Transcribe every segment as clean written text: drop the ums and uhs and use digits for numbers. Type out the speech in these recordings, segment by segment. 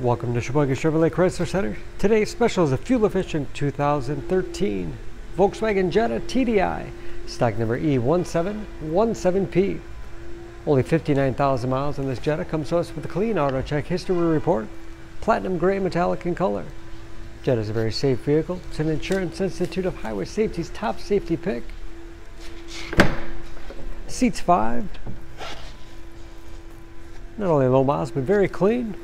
Welcome to Sheboygan Chevrolet Chrysler Center. Today's special is a fuel-efficient 2013 Volkswagen Jetta TDI, stock number E1717P. Only 59,000 miles on this Jetta. Comes to us with a clean auto check history report, platinum gray metallic in color. Jetta is a very safe vehicle. It's an Insurance Institute of Highway Safety's top safety pick. Seats 5. Not only low miles, but very clean.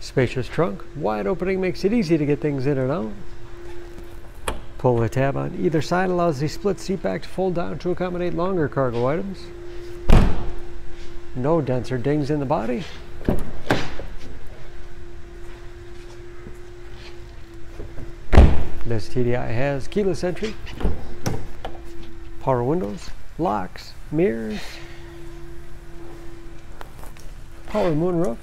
Spacious trunk, wide opening makes it easy to get things in and out. Pull the tab on either side allows the split seat back to fold down to accommodate longer cargo items. No dents or dings in the body. This TDI has keyless entry, power windows, locks, mirrors, power moonroof.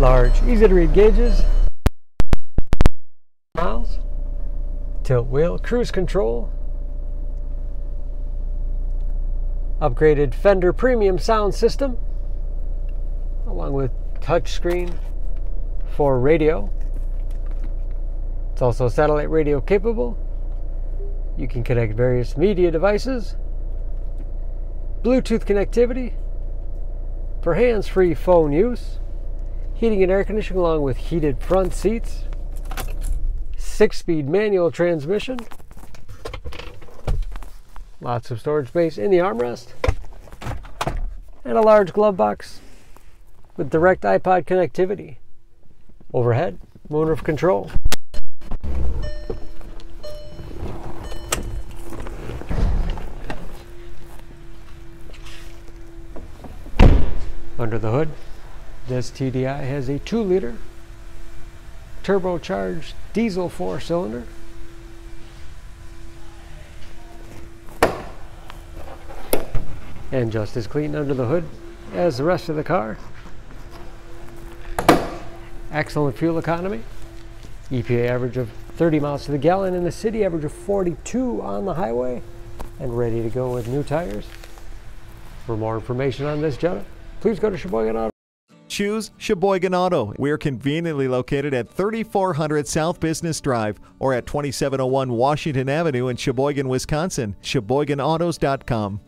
Large, easy to read gauges, miles, tilt wheel, cruise control, upgraded Fender premium sound system, along with touchscreen for radio. It's also satellite radio capable. You can connect various media devices, Bluetooth connectivity for hands-free phone use. Heating and air conditioning along with heated front seats. 6-speed manual transmission. Lots of storage space in the armrest. And a large glove box with direct iPod connectivity. Overhead, moonroof control. Under the hood, this TDI has a 2-liter turbocharged diesel 4-cylinder. And just as clean under the hood as the rest of the car. Excellent fuel economy. EPA average of 30 miles to the gallon in the city, average of 42 on the highway, and ready to go with new tires. For more information on this Jetta, please go to Sheboygan Auto. Choose Sheboygan Auto. We're conveniently located at 3400 South Business Drive or at 2701 Washington Avenue in Sheboygan, Wisconsin. SheboyganAutos.com.